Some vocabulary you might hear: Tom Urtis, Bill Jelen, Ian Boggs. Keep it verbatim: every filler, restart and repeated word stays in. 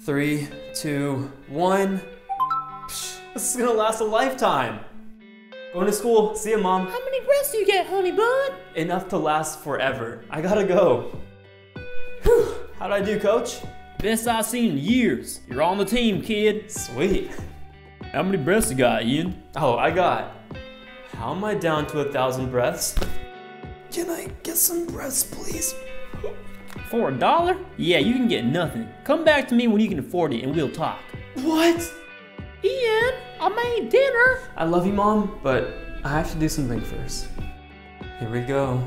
Three, two, one. Psh, this is gonna last a lifetime. Going to school, see ya, Mom. How many breaths do you get, honey bud? Enough to last forever. I gotta go. Whew, how'd I do, coach? Best I've seen in years. You're on the team, kid. Sweet. How many breaths you got, Ian? Oh, I got. How am I down to a thousand breaths? Can I get some breaths, please? For a dollar? Yeah, you can get nothing. Come back to me when you can afford it and we'll talk. What? Ian, I made dinner. I love you, Mom, but I have to do something first. Here we go.